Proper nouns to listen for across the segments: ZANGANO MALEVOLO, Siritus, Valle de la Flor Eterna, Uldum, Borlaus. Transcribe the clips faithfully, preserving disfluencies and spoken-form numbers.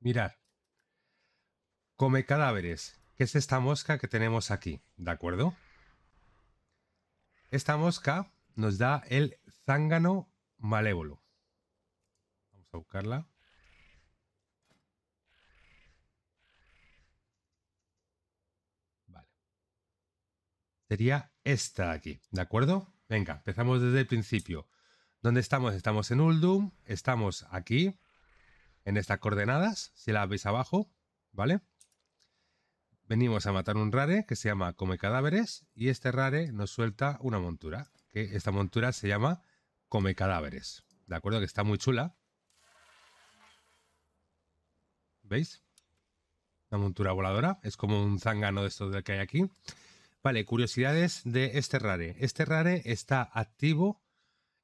Mirad, come cadáveres, que es esta mosca que tenemos aquí, ¿de acuerdo? Esta mosca nos da el zángano malévolo. Vamos a buscarla. Vale. Sería esta de aquí, ¿de acuerdo? Venga, empezamos desde el principio. ¿Dónde estamos? Estamos en Uldum, estamos aquí. En estas coordenadas, si las veis abajo, ¿vale? Venimos a matar un rare que se llama Come Cadáveres y este rare nos suelta una montura, que esta montura se llama Come Cadáveres, ¿de acuerdo? Que está muy chula. ¿Veis? Una montura voladora, es como un zángano de estos que hay aquí. Vale, curiosidades de este rare. Este rare está activo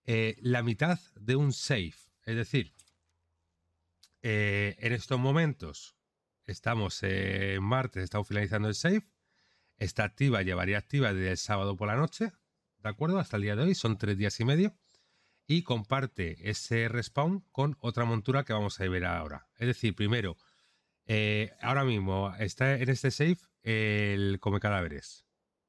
eh, la mitad de un save, es decir... Eh, en estos momentos estamos en eh, martes, estamos finalizando el save. Está activa, llevaría activa desde el sábado por la noche, ¿de acuerdo? Hasta el día de hoy, son tres días y medio. Y comparte ese respawn con otra montura que vamos a ver ahora. Es decir, primero, eh, ahora mismo está en este save el Come Cadáveres,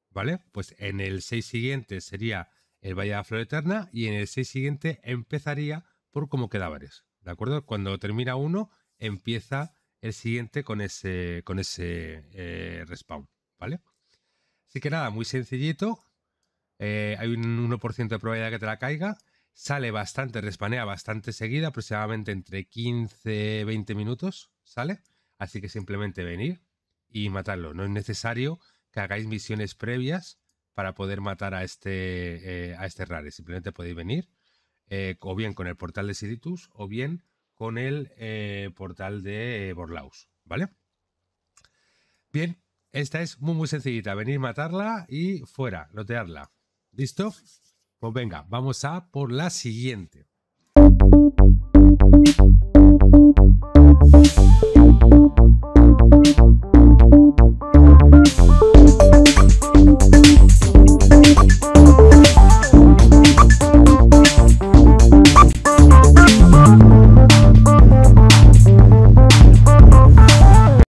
¿vale? Pues en el save siguiente sería el Valle de la Flor Eterna y en el save siguiente empezaría por Come Cadáveres. ¿De acuerdo? Cuando termina uno, empieza el siguiente con ese, con ese eh, respawn, ¿vale? Así que nada, muy sencillito. Eh, hay un uno por ciento de probabilidad que te la caiga. Sale bastante, respanea bastante seguida, aproximadamente entre quince a veinte minutos, ¿sale? Así que simplemente venir y matarlo. No es necesario que hagáis misiones previas para poder matar a este, eh, a este rare. Simplemente podéis venir. Eh, o bien con el portal de Siritus o bien con el eh, portal de Borlaus, ¿vale? Bien, esta es muy muy sencillita, venir, matarla y fuera, lotearla. ¿Listo? Pues venga, vamos a por la siguiente.